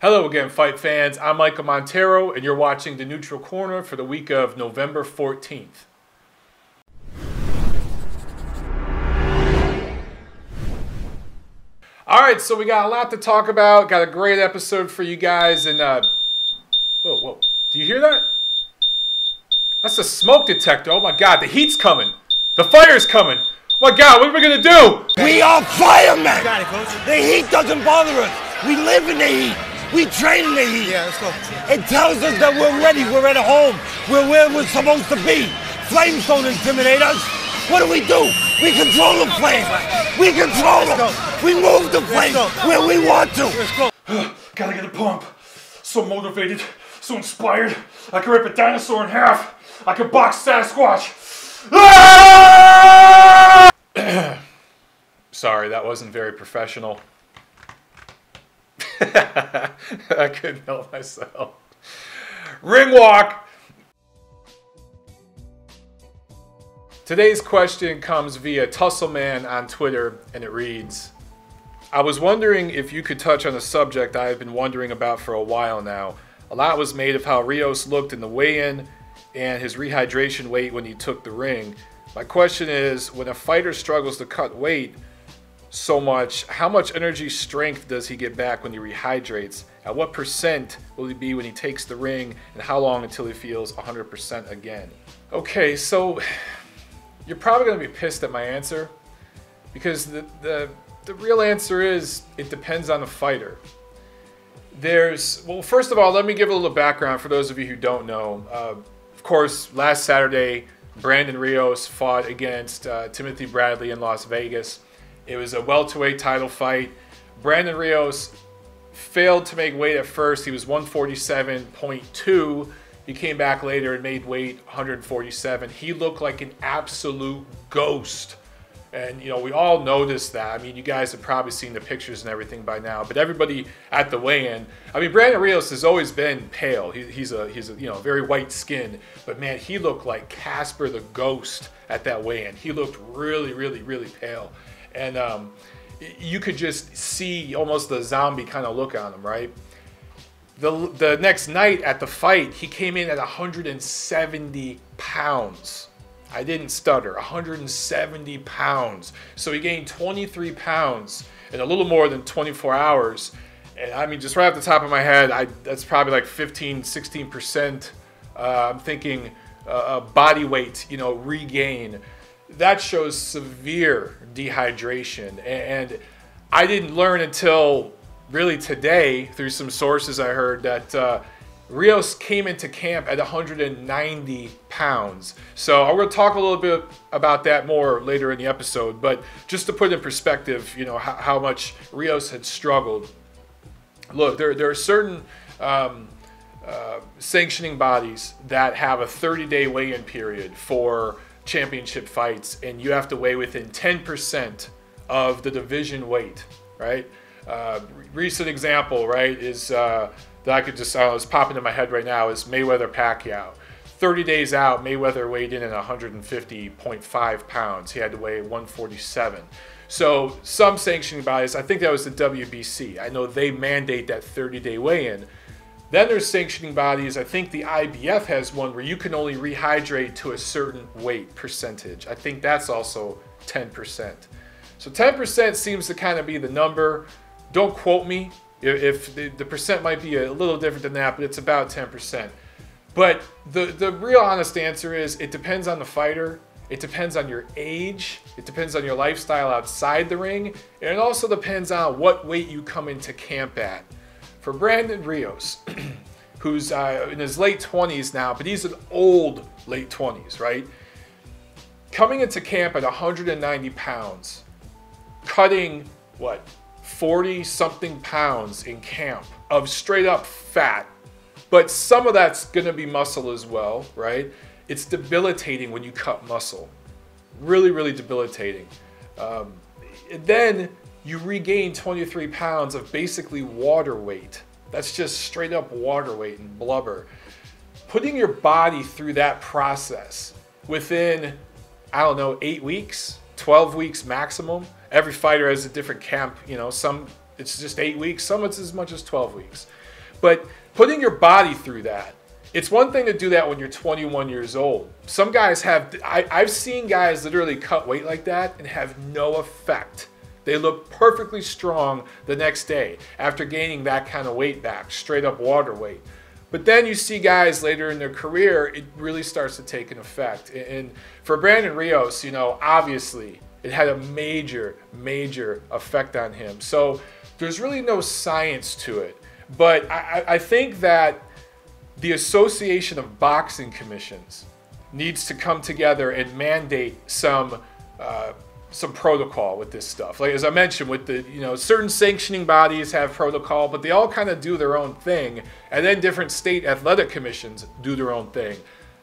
Hello again, fight fans. I'm Michael Montero, and you're watching The Neutral Corner for the week of November 14th. All right, so we got a lot to talk about. Got a great episode for you guys. And, whoa, whoa. Do you hear that? That's a smoke detector. Oh, my God. The heat's coming. The fire's coming. Oh, my God. What are we going to do? We are firemen. Got it, coach. The heat doesn't bother us. We live in the heat. We train in the heat. Yeah, let's go. It tells us that we're ready. We're at home. We're where we're supposed to be. Flames don't intimidate us. What do we do? We control the flames. We control them. We move the flames where we want to. Let's go. Gotta get a pump. So motivated. So inspired. I can rip a dinosaur in half. I can box Sasquatch. Ah! Sorry, that wasn't very professional. I couldn't help myself. Ring walk. Today's question comes via Tussleman on Twitter, and it reads, I was wondering if you could touch on a subject I have been wondering about for a while now. A lot was made of how Rios looked in the weigh-in and his rehydration weight when he took the ring. My question is, when a fighter struggles to cut weight so much, how much energy strength does he get back when he rehydrates? At what percent will he be when he takes the ring, and how long until he feels 100% again? Okay, so you're probably going to be pissed at my answer, because the real answer is it depends on the fighter. Well, first of all, let me give a little background for those of you who don't know. Of course, last Saturday, Brandon Rios fought against Timothy Bradley in Las Vegas. It was a welterweight title fight. Brandon Rios failed to make weight at first. He was 147.2. He came back later and made weight 147. He looked like an absolute ghost. And, you know, we all noticed that. I mean, you guys have probably seen the pictures and everything by now. But everybody at the weigh-in, I mean, Brandon Rios has always been pale. He's a you know, very white skin. But, man, he looked like Casper the Ghost at that weigh-in. He looked really, really, really pale. And you could just see almost the zombie kind of look on him, right? The next night at the fight, he came in at 170 pounds. I didn't stutter, 170 pounds. So he gained 23 pounds in a little more than 24 hours. And I mean, just right off the top of my head, that's probably like 15, 16%, I'm thinking, body weight, you know, regain. That shows severe dehydration. And I didn't learn until really today through some sources I heard that Rios came into camp at 190 pounds. So I'm going to talk a little bit about that more later in the episode. But just to put in perspective, you know, how much Rios had struggled. Look, there are certain sanctioning bodies that have a 30-day weigh-in period for championship fights, and you have to weigh within 10% of the division weight, right? Recent example, right, is that I could just, I don't know, it's popping in my head right now, is Mayweather Pacquiao. 30 days out, Mayweather weighed in at 150.5 pounds. He had to weigh 147. So some sanctioning bodies, I think that was the WBC. I know they mandate that 30-day weigh-in. Then there's sanctioning bodies, I think the IBF has one, where you can only rehydrate to a certain weight percentage. I think that's also 10%. So 10% seems to kind of be the number. Don't quote me. If the percent might be a little different than that, but it's about 10%. But the real honest answer is it depends on the fighter. It depends on your age. It depends on your lifestyle outside the ring. And it also depends on what weight you come into camp at. For Brandon Rios, who's in his late 20s now, but he's an old late 20s, right? Coming into camp at 190 pounds, cutting, what, 40-something pounds in camp of straight-up fat. But some of that's going to be muscle as well, right? It's debilitating when you cut muscle. Really, really debilitating. Then you regain 23 pounds of basically water weight. That's just straight up water weight and blubber. Putting your body through that process within, I don't know, 8 weeks, 12 weeks maximum. Every fighter has a different camp, you know, some It's just 8 weeks. Some it's as much as 12 weeks. But putting your body through that, it's one thing to do that when you're 21 years old. Some guys have, I've seen guys literally cut weight like that and have no effect. They look perfectly strong the next day after gaining that kind of weight back, straight up water weight. But then you see guys later in their career, it really starts to take an effect. And for Brandon Rios, you know, obviously it had a major, major effect on him. So there's really no science to it. But I think that the Association of Boxing Commissions needs to come together and mandate some protocol with this stuff. Like, as I mentioned, with the, you know, certain sanctioning bodies have protocol, but they all kind of do their own thing. And then different state athletic commissions do their own thing.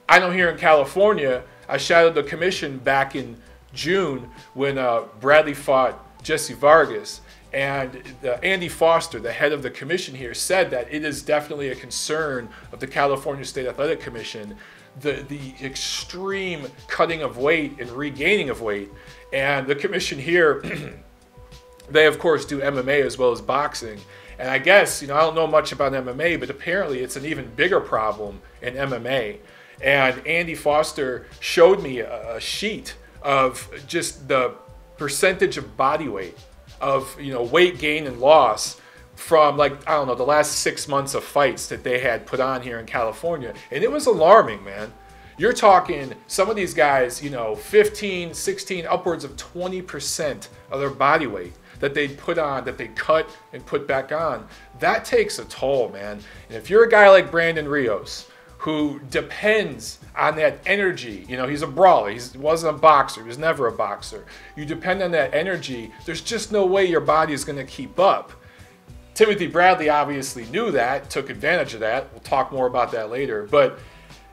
I know here in California, I shadowed the commission back in June when Bradley fought Jesse Vargas. And Andy Foster, the head of the commission here, said that it is definitely a concern of the California State Athletic Commission, the extreme cutting of weight and regaining of weight. And the commission here, they of course do MMA as well as boxing. And I guess, you know, I don't know much about MMA, but apparently it's an even bigger problem in MMA. And Andy Foster showed me a sheet of just the percentage of body weight, of, you know, weight gain and loss from, like, I don't know, the last 6 months of fights that they had put on here in California. And it was alarming, man. You're talking some of these guys, you know, 15, 16, upwards of 20% of their body weight that they put on, that they cut and put back on. That takes a toll, man. And if you're a guy like Brandon Rios, who depends on that energy. You know, he's a brawler. He wasn't a boxer. He was never a boxer. You depend on that energy. There's just no way your body is going to keep up. Timothy Bradley obviously knew that, took advantage of that. We'll talk more about that later. But,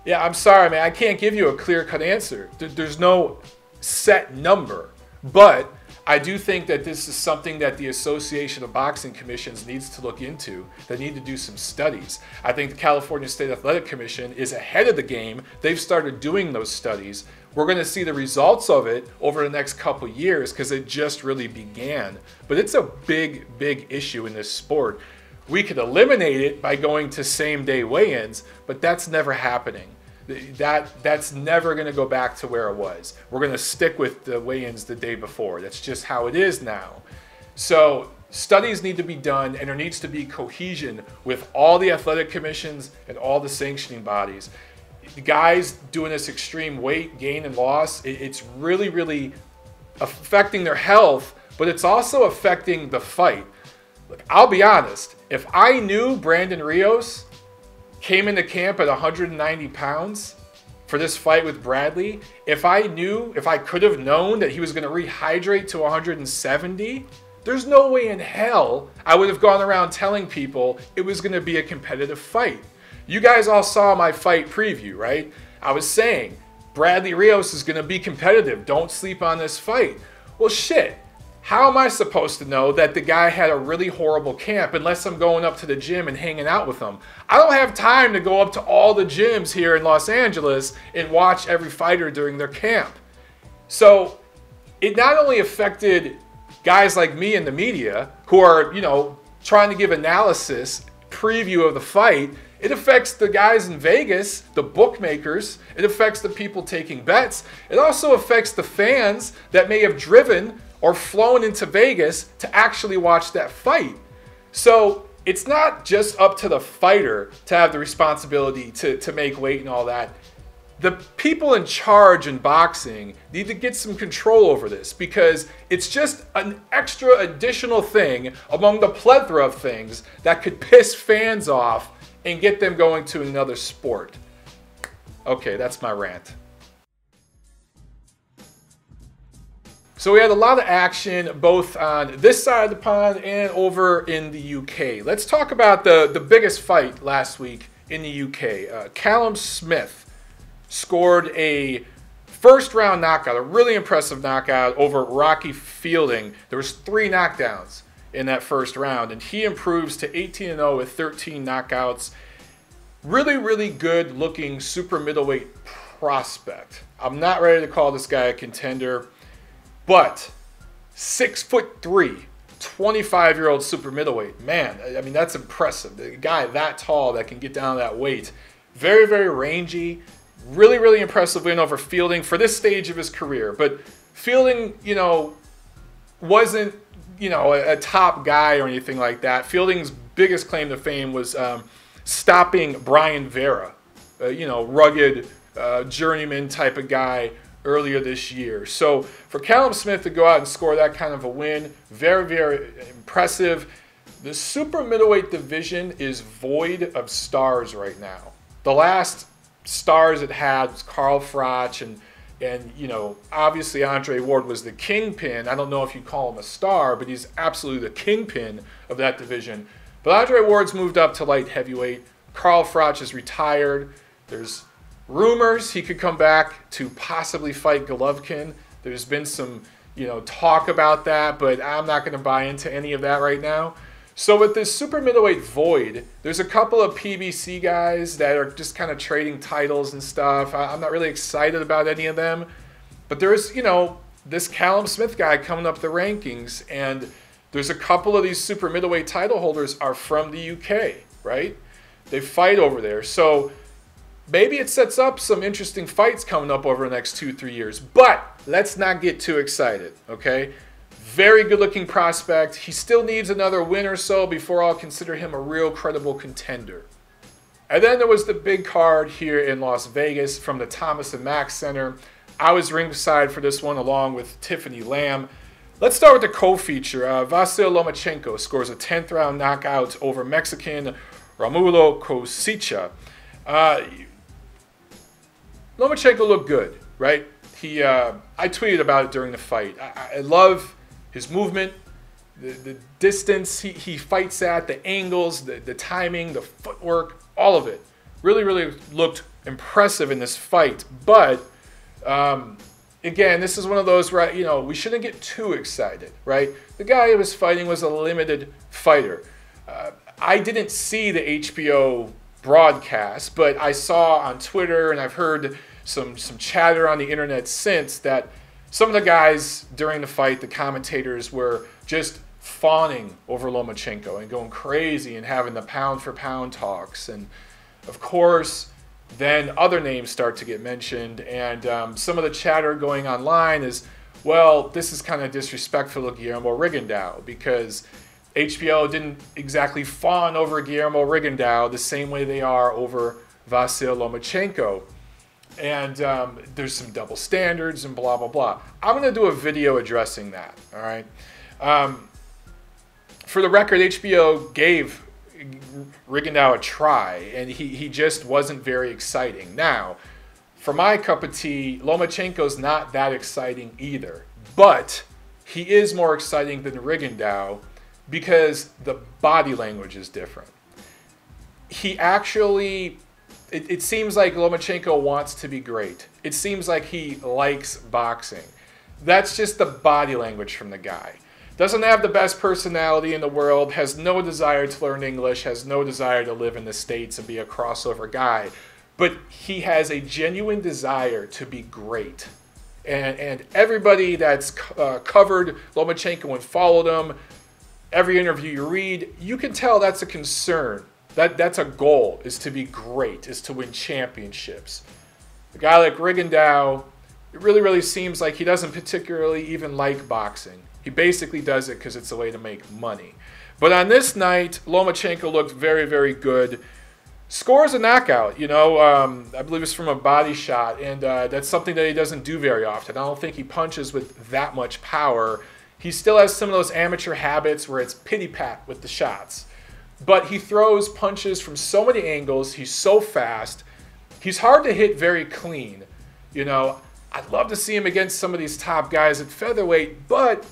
yeah, I'm sorry, man. I can't give you a clear-cut answer. There's no set number. But I do think that this is something that the Association of Boxing Commissions needs to look into. They need to do some studies. I think the California State Athletic Commission is ahead of the game. They've started doing those studies. We're going to see the results of it over the next couple years because it just really began. But it's a big, big issue in this sport. We could eliminate it by going to same-day weigh-ins, but that's never happening. That's never going to go back to where it was. We're going to stick with the weigh-ins the day before. That's just how it is now. So studies need to be done, and there needs to be cohesion with all the athletic commissions and all the sanctioning bodies. The guys doing this extreme weight gain and loss, it's really, really affecting their health, but it's also affecting the fight. Look, I'll be honest. If I knew Brandon Rios came into camp at 190 pounds for this fight with Bradley, if I could have known that he was going to rehydrate to 170, there's no way in hell I would have gone around telling people it was going to be a competitive fight. You guys all saw my fight preview, right? I was saying, Bradley Rios is going to be competitive. Don't sleep on this fight. Well, shit. How am I supposed to know that the guy had a really horrible camp unless I'm going up to the gym and hanging out with him? I don't have time to go up to all the gyms here in Los Angeles and watch every fighter during their camp. So it not only affected guys like me in the media who are, you know, trying to give analysis, preview of the fight. It affects the guys in Vegas, the bookmakers. It affects the people taking bets. It also affects the fans that may have driven or flown into Vegas to actually watch that fight. So it's not just up to the fighter to have the responsibility to make weight and all that. The people in charge in boxing need to get some control over this because it's just an extra additional thing among the plethora of things that could piss fans off and get them going to another sport. Okay, that's my rant. So we had a lot of action both on this side of the pond and over in the UK. Let's talk about the biggest fight last week in the UK. Callum Smith scored a first-round knockout, a really impressive knockout over Rocky Fielding. There was 3 knockdowns in that first round, and he improves to 18-0 with 13 knockouts. Really, really good-looking super middleweight prospect. I'm not ready to call this guy a contender. But 6'3", 25-year-old super middleweight. Man, I mean, that's impressive. The guy that tall that can get down to that weight. Very, very rangy. Really, really impressive win over Fielding for this stage of his career. But Fielding, you know, wasn't, you know, a top guy or anything like that. Fielding's biggest claim to fame was stopping Brian Vera, you know, rugged journeyman type of guy earlier this year. So for Callum Smith to go out and score that kind of a win, very, very impressive. The super middleweight division is void of stars right now. The last stars it had was Carl Froch and you know, obviously Andre Ward was the kingpin. I don't know if you call him a star, but he's absolutely the kingpin of that division. But Andre Ward's moved up to light heavyweight. Carl Froch is retired. There's rumors he could come back to possibly fight Golovkin. There's been some, you know, talk about that, but I'm not going to buy into any of that right now. So with this super middleweight void, there's a couple of PBC guys that are just kind of trading titles and stuff. I'm not really excited about any of them, but there's, you know, this Callum Smith guy coming up the rankings, and there's a couple of these super middleweight title holders are from the UK, right? They fight over there. So maybe it sets up some interesting fights coming up over the next 2-3 years, but let's not get too excited, okay? Very good-looking prospect. He still needs another win or so before I'll consider him a real credible contender. And then there was the big card here in Las Vegas from the Thomas and Mack Center. I was ringside for this one along with Tiffany Lamb. Let's start with the co-feature. Vasyl Lomachenko scores a 10th round knockout over Mexican Romulo Kosicha. Lomachenko looked good, right? He, I tweeted about it during the fight. I love his movement, the distance he fights at, the angles, the timing, the footwork, all of it. Really, really looked impressive in this fight. But, again, this is one of those where, you know, we shouldn't get too excited, right? The guy he was fighting was a limited fighter. I didn't see the HBO broadcast, but I saw on Twitter and I've heard some chatter on the internet since that some of the guys during the fight, the commentators were just fawning over Lomachenko and going crazy and having the pound for pound talks. And of course, then other names start to get mentioned. And some of the chatter going online is, well, this is kind of disrespectful of Guillermo Rigondeaux because HBO didn't exactly fawn over Guillermo Rigondeaux the same way they are over Vasyl Lomachenko. And there's some double standards and blah, blah, blah. I'm going to do a video addressing that, all right? For the record, HBO gave Rigondeaux a try, and he just wasn't very exciting. Now, for my cup of tea, Lomachenko's not that exciting either. But he is more exciting than Rigondeaux because the body language is different. He actually... It seems like Lomachenko wants to be great. It seems like he likes boxing. That's just the body language from the guy. Doesn't have the best personality in the world, has no desire to learn English, has no desire to live in the States and be a crossover guy. But he has a genuine desire to be great. And everybody that's covered Lomachenko and followed him, every interview you read, you can tell that's a concern. That's a goal, is to be great, is to win championships. A guy like Rigondeaux, it really, really seems like he doesn't particularly even like boxing. He basically does it because it's a way to make money. But on this night, Lomachenko looked very, very good. Scores a knockout, you know, I believe it's from a body shot, and that's something that he doesn't do very often. I don't think he punches with that much power. He still has some of those amateur habits where it's pity-pat with the shots. But he throws punches from so many angles. He's so fast. He's hard to hit very clean. You know, I'd love to see him against some of these top guys at featherweight, but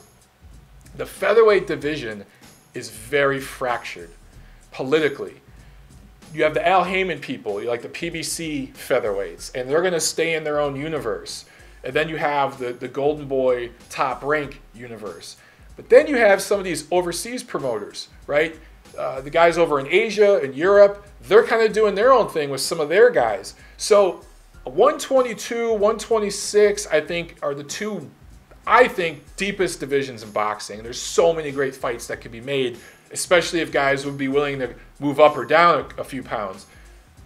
the featherweight division is very fractured politically. You have the Al Haymon people, like the PBC featherweights, and they're going to stay in their own universe. And then you have the Golden Boy Top Rank universe. But then you have some of these overseas promoters, right? The guys over in Asia and Europe, they're kind of doing their own thing with some of their guys. So 122, 126, I think, are the two I think, deepest divisions in boxing. There's so many great fights that could be made, especially if guys would be willing to move up or down a few pounds.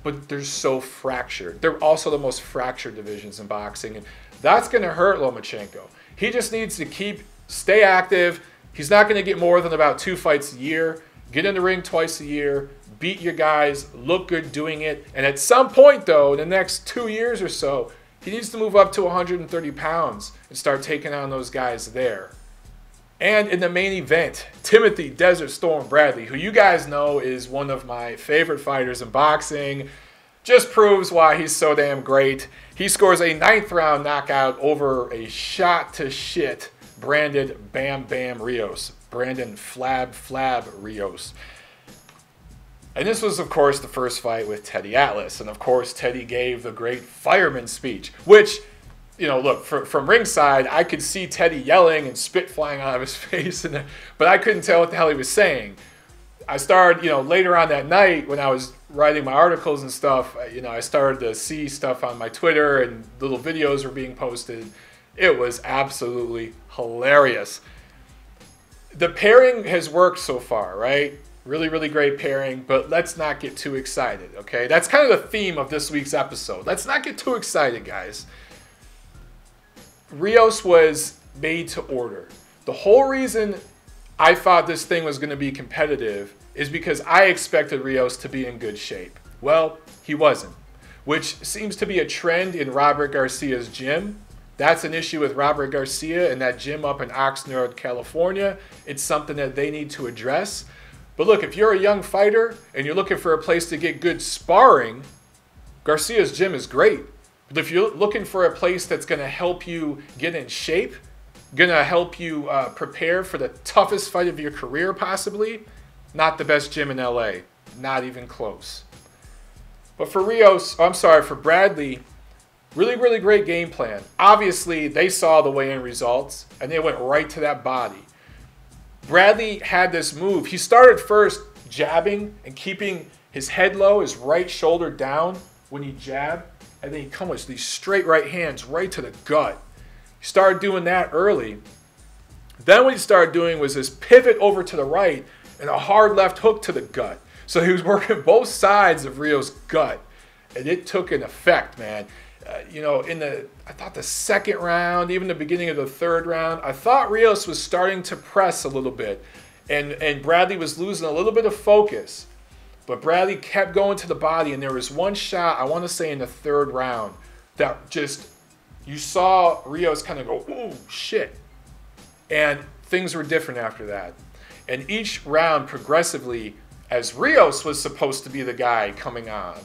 But they're so fractured. They're also the most fractured divisions in boxing, and that's going to hurt Lomachenko. He just needs to stay active. He's not going to get more than about 2 fights a year. Get in the ring twice a year. Beat your guys. Look good doing it. And at some point, though, in the next 2 years or so, he needs to move up to 130 pounds and start taking on those guys there. And in the main event, Timothy Desert Storm Bradley, who you guys know is one of my favorite fighters in boxing, just proves why he's so damn great. He scores a 9th-round knockout over a shot-to-shit Brandon Bam Bam Rios. Brandon Flab Flab Rios. And this was, of course, the first fight with Teddy Atlas. And, of course, Teddy gave the great fireman speech, which, you know, look, from ringside, I could see Teddy yelling and spit flying out of his face, but I couldn't tell what the hell he was saying. I started, you know, later on that night when I was writing my articles and stuff, you know, I started to see stuff on my Twitter and little videos were being posted. It was absolutely hilarious. The pairing has worked so far, right? Really, really great pairing, but let's not get too excited, okay? That's kind of the theme of this week's episode. Let's not get too excited, guys. Rios was made to order. The whole reason I thought this thing was going to be competitive is because I expected Rios to be in good shape. Well, he wasn't, which seems to be a trend in Robert Garcia's gym. That's an issue with Robert Garcia and that gym up in Oxnard, California. It's something that they need to address. But look, if you're a young fighter and you're looking for a place to get good sparring, Garcia's gym is great. But if you're looking for a place that's going to help you get in shape, going to help you prepare for the toughest fight of your career possibly, not the best gym in LA. Not even close. But for Bradley, really, really great game plan. Obviously, they saw the weigh-in results and they went right to that body. Bradley had this move. He started first jabbing and keeping his head low, his right shoulder down when he jabbed, and then he'd come with these straight right hands right to the gut. He started doing that early. Then what he started doing was this pivot over to the right and a hard left hook to the gut. So he was working both sides of Rios' gut, and it took an effect, man. You know, I thought the 2nd round, even the beginning of the 3rd round, I thought Rios was starting to press a little bit, and Bradley was losing a little bit of focus, but Bradley kept going to the body, and there was one shot, I want to say in the 3rd round, that just, you saw Rios kind of go, oh, shit, and things were different after that, and each round progressively, as Rios was supposed to be the guy coming on,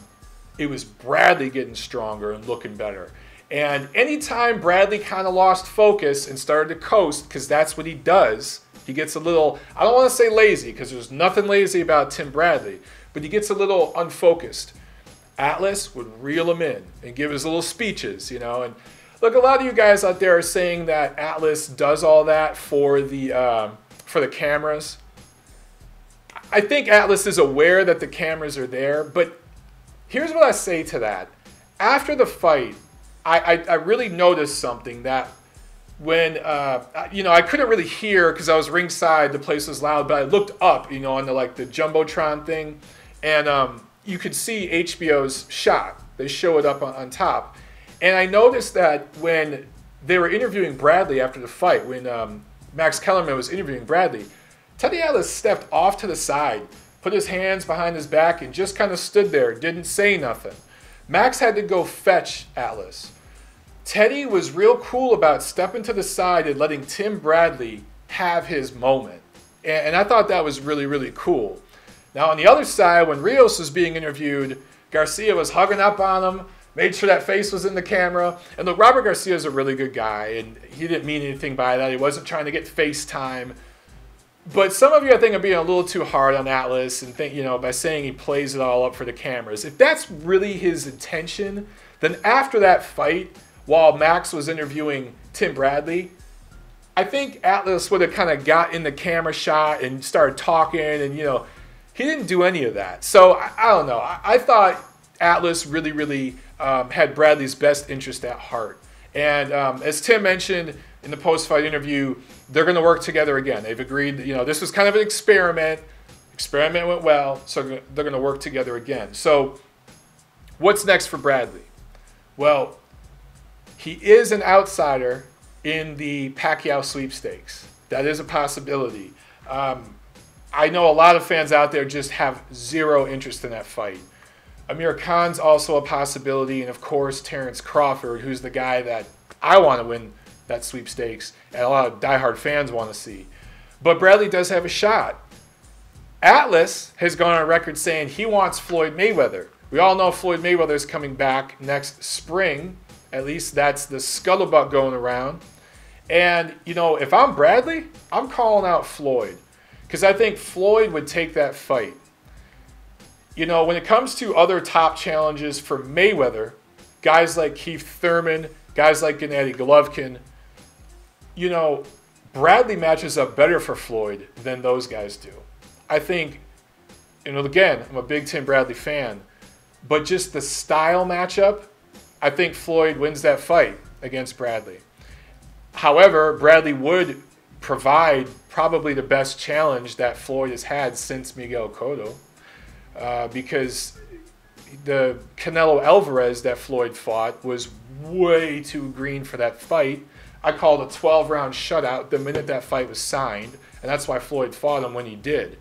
it was Bradley getting stronger and looking better. And anytime Bradley kind of lost focus and started to coast, because that's what he does, he gets a little, I don't want to say lazy, because there's nothing lazy about Tim Bradley, but he gets a little unfocused. Atlas would reel him in and give his little speeches, you know. And look, a lot of you guys out there are saying that Atlas does all that for the cameras. I think Atlas is aware that the cameras are there, but here's what I say to that. After the fight, I really noticed something that when, you know, I couldn't really hear because I was ringside, the place was loud, but I looked up, you know, on the, like, the Jumbotron thing, and you could see HBO's shot. They show it up on top. And I noticed that when they were interviewing Bradley after the fight, when Max Kellerman was interviewing Bradley, Teddy Atlas stepped off to the side, put his hands behind his back, and just kind of stood there, didn't say nothing. Max had to go fetch Atlas. Teddy was real cool about stepping to the side and letting Tim Bradley have his moment. And I thought that was really, really cool. Now, on the other side, when Rios was being interviewed, Garcia was hugging up on him, made sure that face was in the camera. And look, Robert Garcia is a really good guy, and he didn't mean anything by that. He wasn't trying to get FaceTime. But some of you, I think, are being a little too hard on Atlas and think, you know, by saying he plays it all up for the cameras. If that's really his intention, then after that fight, while Max was interviewing Tim Bradley, I think Atlas would have kind of got in the camera shot and started talking, and, you know, he didn't do any of that. So, I don't know. I thought Atlas really, really had Bradley's best interest at heart. And as Tim mentioned, in the post-fight interview, they're going to work together again. They've agreed, you know, this was kind of an experiment. Experiment went well, so they're going to work together again. So what's next for Bradley? Well, he is an outsider in the Pacquiao sweepstakes. That is a possibility. I know a lot of fans out there just have zero interest in that fight. Amir Khan's also a possibility, and of course Terence Crawford, who's the guy that I want to win that sweepstakes and a lot of diehard fans want to see. But Bradley does have a shot. Atlas has gone on record saying he wants Floyd Mayweather. We all know Floyd Mayweather is coming back next spring. At least that's the scuttlebutt going around. And, you know, if I'm Bradley, I'm calling out Floyd, because I think Floyd would take that fight. You know, when it comes to other top challenges for Mayweather, guys like Keith Thurman, guys like Gennady Golovkin, you know, Bradley matches up better for Floyd than those guys do. I think, you know, again, I'm a big Tim Bradley fan, but just the style matchup, I think Floyd wins that fight against Bradley. However, Bradley would provide probably the best challenge that Floyd has had since Miguel Cotto, because the Canelo Alvarez that Floyd fought was way too green for that fight. I called a 12-round shutout the minute that fight was signed, and that's why Floyd fought him when he did.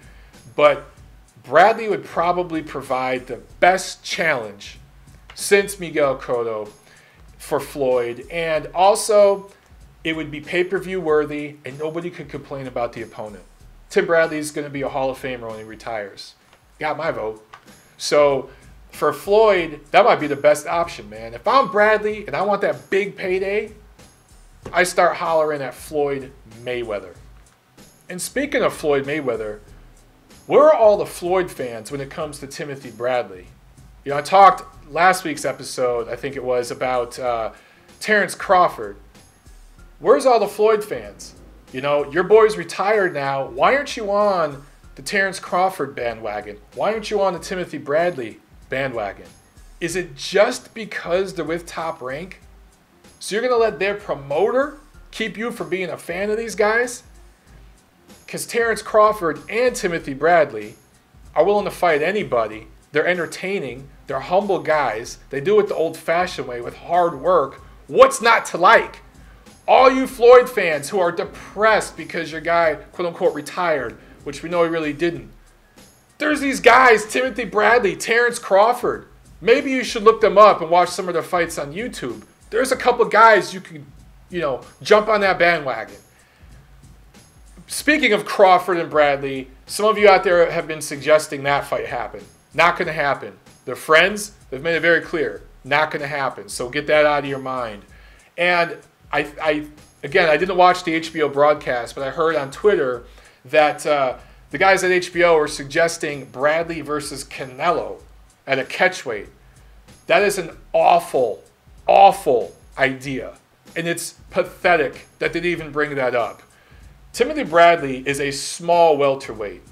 But Bradley would probably provide the best challenge since Miguel Cotto for Floyd, and also it would be pay-per-view worthy, and nobody could complain about the opponent. Tim Bradley is going to be a Hall of Famer when he retires. Got my vote. So for Floyd, that might be the best option, man. If I'm Bradley and I want that big payday, I start hollering at Floyd Mayweather. And speaking of Floyd Mayweather, where are all the Floyd fans when it comes to Timothy Bradley? You know, I talked last week's episode, I think it was, about Terence Crawford. Where's all the Floyd fans? You know, your boy's retired now. Why aren't you on the Terence Crawford bandwagon? Why aren't you on the Timothy Bradley bandwagon? Is it just because they're with Top Rank? So you're going to let their promoter keep you from being a fan of these guys? Because Terence Crawford and Timothy Bradley are willing to fight anybody. They're entertaining. They're humble guys. They do it the old-fashioned way with hard work. What's not to like? All you Floyd fans who are depressed because your guy, quote-unquote, retired, which we know he really didn't. There's these guys, Timothy Bradley, Terence Crawford. Maybe you should look them up and watch some of their fights on YouTube. There's a couple guys you can, you know, jump on that bandwagon. Speaking of Crawford and Bradley, some of you out there have been suggesting that fight happen. Not going to happen. They're friends. They've made it very clear. Not going to happen. So get that out of your mind. And again, I didn't watch the HBO broadcast, but I heard on Twitter that the guys at HBO are suggesting Bradley versus Canelo at a catchweight. That is an awful, awful idea. And it's pathetic that they'd even bring that up. Timothy Bradley is a small welterweight.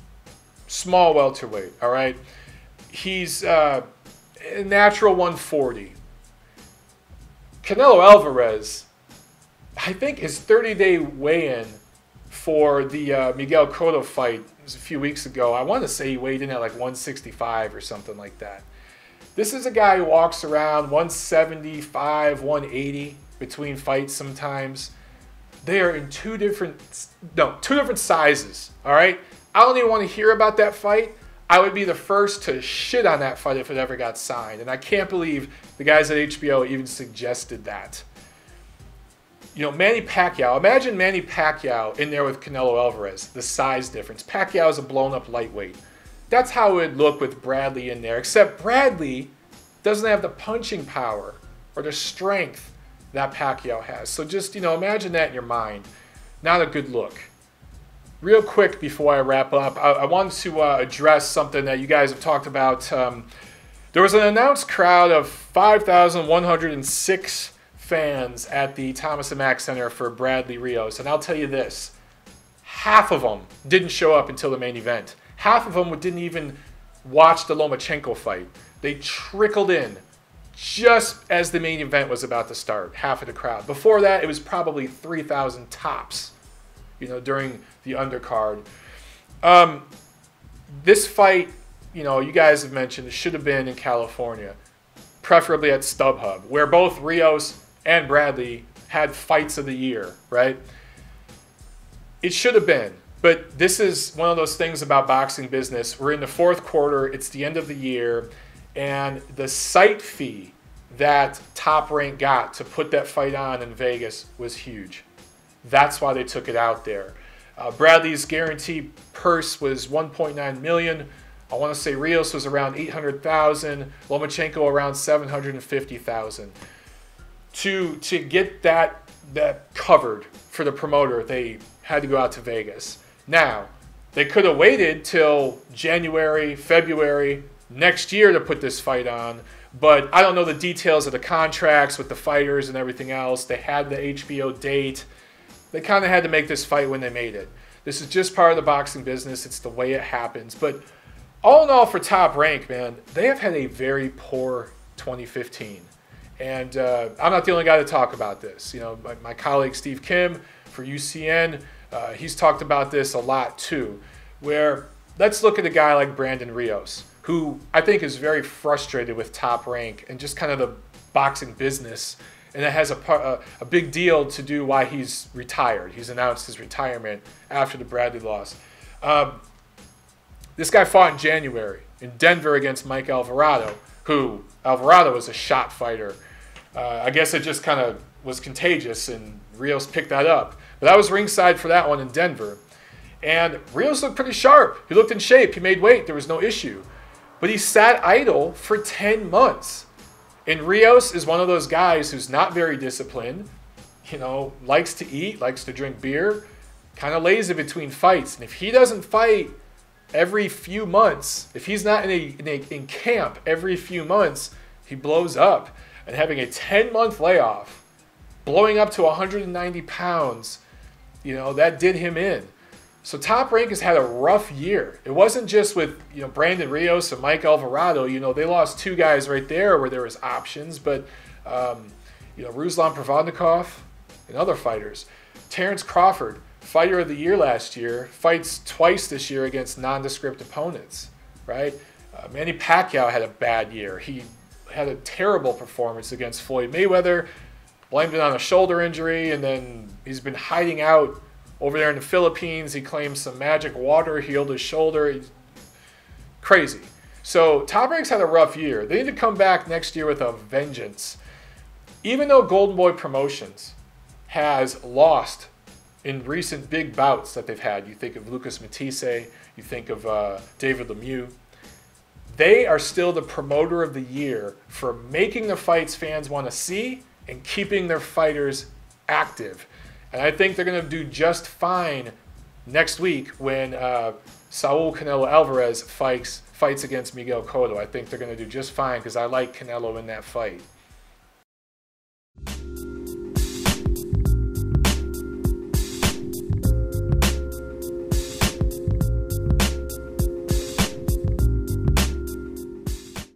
Small welterweight, all right? He's a natural 140. Canelo Alvarez, I think his 30-day weigh-in for the Miguel Cotto fight was a few weeks ago. I want to say he weighed in at like 165 or something like that. This is a guy who walks around 175, 180 between fights sometimes. They are in two different sizes, all right? I don't even want to hear about that fight. I would be the first to shit on that fight if it ever got signed, and I can't believe the guys at HBO even suggested that. You know, Manny Pacquiao, imagine Manny Pacquiao in there with Canelo Alvarez, the size difference. Pacquiao is a blown-up lightweight. That's how it would look with Bradley in there, except Bradley doesn't have the punching power or the strength that Pacquiao has. So just, you know, imagine that in your mind. Not a good look. Real quick before I wrap up, I wanted to address something that you guys have talked about. There was an announced crowd of 5,106 fans at the Thomas and Mack Center for Bradley Rios. And I'll tell you this, half of them didn't show up until the main event. Half of them didn't even watch the Lomachenko fight. They trickled in just as the main event was about to start, half of the crowd. Before that, it was probably 3,000 tops, you know, during the undercard. This fight, you know, you guys have mentioned, should have been in California, preferably at StubHub, where both Rios and Bradley had fights of the year, right? It should have been, but this is one of those things about boxing business. We're in the fourth quarter, it's the end of the year, and the site fee that Top Rank got to put that fight on in Vegas was huge. That's why they took it out there. Bradley's guaranteed purse was $1.9 million. I want to say Rios was around $800,000. Lomachenko around $750,000. To get that covered for the promoter, they had to go out to Vegas. Now, they could have waited till January, February, next year to put this fight on, but I don't know the details of the contracts with the fighters and everything else. They had the HBO date. They kind of had to make this fight when they made it. This is just part of the boxing business. It's the way it happens. But all in all, for Top Rank, man, they have had a very poor 2015. And I'm not the only guy to talk about this. You know, my colleague Steve Kim for UCN, he's talked about this a lot too, where let's look at a guy like Brandon Rios, who I think is very frustrated with Top Rank and just kind of the boxing business. And it has a big deal to do why he's retired. He's announced his retirement after the Bradley loss. This guy fought in January in Denver against Mike Alvarado, who Alvarado was a shot fighter. I guess it just kind of was contagious, and Rios picked that up. But I was ringside for that one in Denver. And Rios looked pretty sharp. He looked in shape. He made weight. There was no issue. But he sat idle for 10 months. And Rios is one of those guys who's not very disciplined, you know, likes to eat, likes to drink beer, kind of lazy between fights. And if he doesn't fight every few months, if he's not in camp every few months, he blows up. And having a 10-month layoff, blowing up to 190 pounds, you know, that did him in. So Top Rank has had a rough year. It wasn't just with, you know, Brandon Rios and Mike Alvarado. You know, they lost two guys right there where there was options. But, you know, Ruslan Provodnikov and other fighters. Terence Crawford, Fighter of the Year last year, fights twice this year against nondescript opponents, right? Manny Pacquiao had a bad year. He had a terrible performance against Floyd Mayweather, blamed it on a shoulder injury, and then he's been hiding out over there in the Philippines. He claims some magic water healed his shoulder. He's crazy. So Top Rank's had a rough year. They need to come back next year with a vengeance. Even though Golden Boy Promotions has lost in recent big bouts that they've had, you think of Lucas Matisse, you think of David Lemieux, they are still the promoter of the year for making the fights fans want to see and keeping their fighters active. And I think they're going to do just fine next week when Saul Canelo Alvarez fights against Miguel Cotto. I think they're going to do just fine because I like Canelo in that fight.